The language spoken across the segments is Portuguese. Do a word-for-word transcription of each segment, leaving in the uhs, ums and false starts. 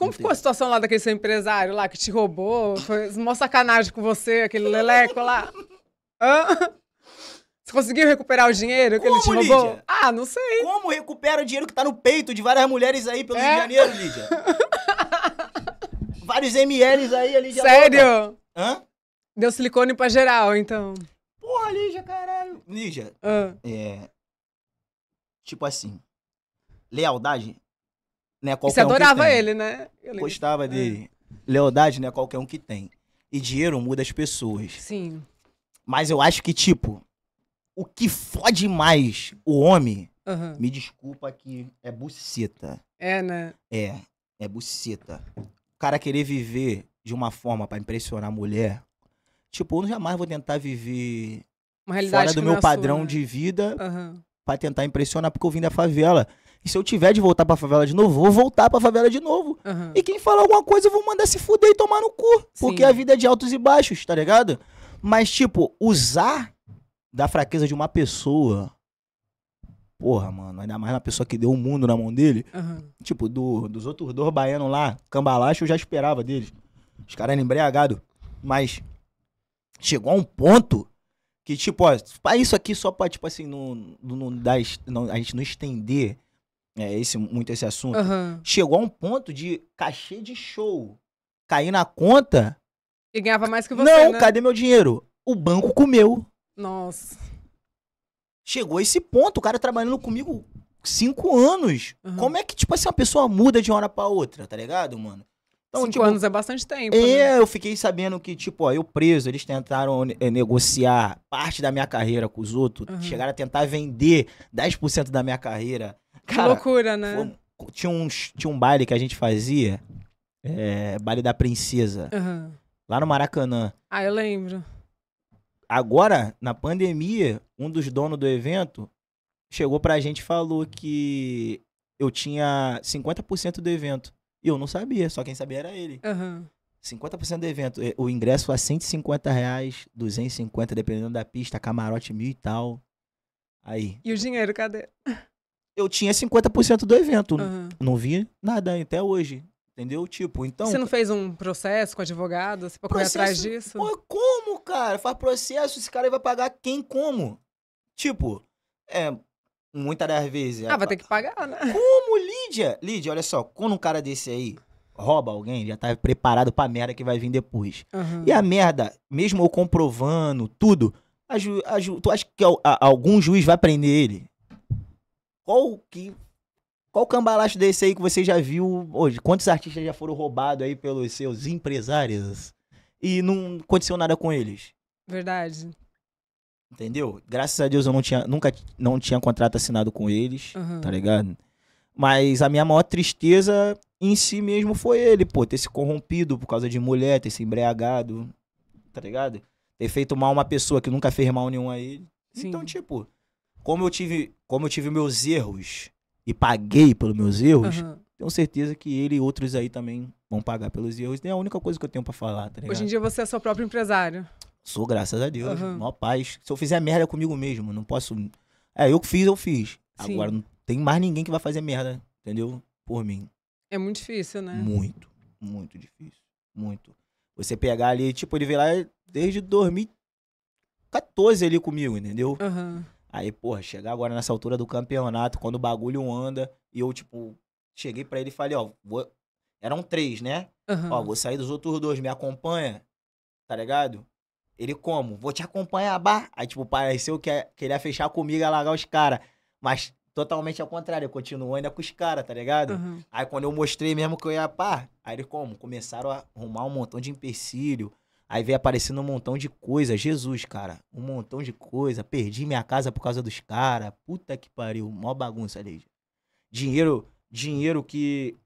Como ficou a situação lá daquele seu empresário lá que te roubou? Foi uma sacanagem com você, aquele leleco lá. Hã? Você conseguiu recuperar o dinheiro que Como, ele te roubou? Lígia? Ah, não sei. Como recupera o dinheiro que tá no peito de várias mulheres aí pelo é? Rio de Janeiro, Lígia? Vários M Ls aí, a Lígia. Sério? Louca. Hã? Deu silicone pra geral, então. Porra, Lígia, caralho. Lígia, ah. é... tipo assim, lealdade... Né, você adorava um ele, né? Eu gostava dele. É. Lealdade, né? Qualquer um que tem. E dinheiro muda as pessoas. Sim. Mas eu acho que, tipo, o que fode mais o homem, uhum. me desculpa que é buceta. É, né? É, é buceta. O cara querer viver de uma forma pra impressionar a mulher, tipo, eu jamais vou tentar viver uma realidade fora do meu padrão sua, né? de vida uhum. pra tentar impressionar, porque eu vim da favela. E se eu tiver de voltar pra favela de novo, vou voltar pra favela de novo. Uhum. E quem falar alguma coisa, eu vou mandar se fuder e tomar no cu. Sim. Porque a vida é de altos e baixos, tá ligado? Mas, tipo, usar da fraqueza de uma pessoa... Porra, mano, ainda mais uma pessoa que deu o mundo na mão dele. Uhum. Tipo, do, dos outros dois baianos lá, cambalacho, eu já esperava deles. Os caras eram embriagados. Mas chegou a um ponto... que, tipo, ó, isso aqui só pra, tipo assim, não, não, não, não, a gente não estender é, esse, muito esse assunto. Uhum. Chegou a um ponto de cachê de show, cair na conta... E ganhava mais que você, Não, né? cadê meu dinheiro? O banco comeu. Nossa. Chegou a esse ponto, o cara trabalhando comigo cinco anos. Uhum. Como é que, tipo assim, uma pessoa muda de uma hora pra outra, tá ligado, mano? Então, cinco tipo, anos é bastante tempo. É, né? Eu fiquei sabendo que, tipo, ó, eu preso, eles tentaram ne negociar parte da minha carreira com os outros, uhum. chegaram a tentar vender dez por cento da minha carreira. Cara, que loucura, né? Foi, tinha, um, tinha um baile que a gente fazia, é, Baile da Princesa, uhum. lá no Maracanã. Ah, eu lembro. Agora, na pandemia, um dos donos do evento chegou pra gente e falou que eu tinha cinquenta por cento do evento. E eu não sabia, só quem sabia era ele. Uhum. cinquenta por cento do evento. O ingresso a cento e cinquenta reais, duzentos e cinquenta, dependendo da pista, camarote, mil e tal. Aí. E o dinheiro, cadê? Eu tinha cinquenta por cento do evento. Uhum. Não vi nada até hoje. Entendeu? Tipo, então... Você não fez um processo com advogado? Você foi atrás disso? Pô, como, cara? Faz processo, esse cara vai pagar quem, como? Tipo, é... Muitas das vezes... Ah, vai ter que pagar, né? Como, Lídia? Lídia, olha só, quando um cara desse aí rouba alguém, já tá preparado pra merda que vai vir depois. Uhum. E a merda, mesmo eu comprovando tudo, a ju, a ju, tu acha que a, a, algum juiz vai prender ele? Qual que... Qual cambalacho desse aí que você já viu hoje? Quantos artistas já foram roubados aí pelos seus empresários e não aconteceu nada com eles? Verdade. Entendeu? Graças a Deus eu não tinha, nunca não tinha contrato assinado com eles, uhum. tá ligado? Mas a minha maior tristeza em si mesmo foi ele, pô, ter se corrompido por causa de mulher, ter se embriagado, tá ligado? Ter feito mal a uma pessoa que nunca fez mal nenhum a ele. Sim. Então, tipo, como eu tive, como eu tive meus erros e paguei pelos meus erros, uhum. tenho certeza que ele e outros aí também vão pagar pelos erros. É a única coisa que eu tenho pra falar, tá ligado? Hoje em dia você é seu próprio empresário. Sou, graças a Deus, uhum. maior paz. Se eu fizer merda comigo mesmo, não posso... É, eu que fiz, eu fiz. Sim. Agora não tem mais ninguém que vai fazer merda, entendeu? Por mim. É muito difícil, né? Muito, muito difícil, muito. Você pegar ali, tipo, ele veio lá desde dois mil e quatorze ali comigo, entendeu? Uhum. Aí, porra, chegar agora nessa altura do campeonato, quando o bagulho anda, e eu, tipo, cheguei pra ele e falei, ó, vou... eram três, né? Uhum. Ó, vou sair dos outros dois, me acompanha, tá ligado? Ele como? Vou te acompanhar, bah. Aí, tipo, pareceu que, que ele ia fechar comigo e largar os caras. Mas totalmente ao contrário, eu continuo ainda com os caras, tá ligado? Uhum. Aí quando eu mostrei mesmo que eu ia pá, aí ele como? Começaram a arrumar um montão de empecilho. Aí veio aparecendo um montão de coisa. Jesus, cara, um montão de coisa. Perdi minha casa por causa dos caras. Puta que pariu, mó bagunça ali. Dinheiro, dinheiro que...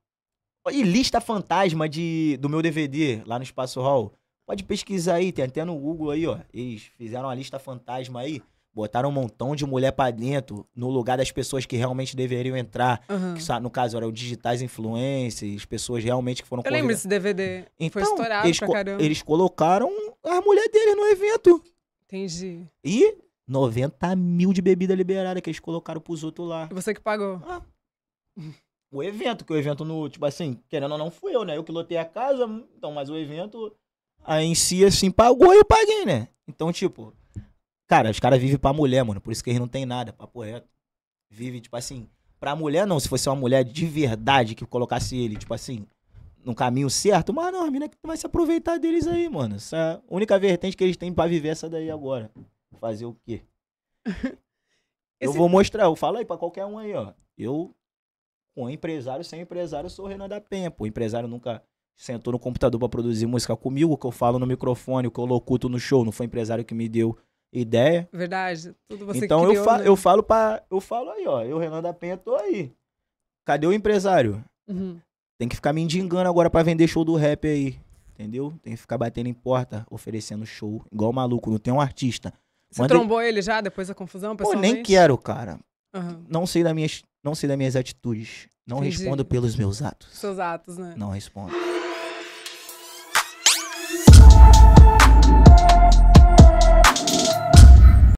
E lista fantasma de, do meu D V D lá no Espaço Hall. Pode pesquisar aí, tem até no Google aí, ó. Eles fizeram uma lista fantasma aí, botaram um montão de mulher pra dentro, no lugar das pessoas que realmente deveriam entrar. Uhum. Que, no caso, eram Digitais Influencers, pessoas realmente que foram... Eu lembro desse D V D. Então, foi estourado eles, pra caramba. Eles colocaram a mulher deles no evento. Entendi. E noventa mil de bebida liberada que eles colocaram pros outros lá. E você que pagou. Ah. o evento, que o evento, no tipo assim, querendo ou não, fui eu, né? Eu que lotei a casa, então, mas o evento aí em si, assim, pagou e eu paguei, né? Então, tipo, cara, os caras vivem pra mulher, mano, por isso que eles não tem nada, papo reto. Vive, tipo assim, pra mulher não, se fosse uma mulher de verdade que colocasse ele, tipo assim, no caminho certo, mas não, a mina que vai se aproveitar deles aí, mano. Essa única vertente que eles têm pra viver é essa daí agora. Fazer o quê? Esse... Eu vou mostrar, eu falo aí pra qualquer um aí, ó. Eu... Com empresário, sem empresário, eu sou o Rennan da Penha, pô. O empresário nunca sentou no computador pra produzir música comigo, o que eu falo no microfone, o que eu locuto no show, não foi empresário que me deu ideia. Verdade, tudo você então, que criou, eu fa né? eu falo pra... Eu falo aí, ó, eu, Rennan da Penha, tô aí. Cadê o empresário? Uhum. Tem que ficar me mendigando agora pra vender show do rap aí, entendeu? Tem que ficar batendo em porta, oferecendo show, igual maluco, não tem um artista. Você Manda trombou ele... ele já, depois da confusão, pessoalmente? Pô, nem quero, cara. Uhum. Não sei da minha... Não sei das minhas atitudes. Não Entendi. Respondo pelos meus atos. Seus atos, né? Não respondo.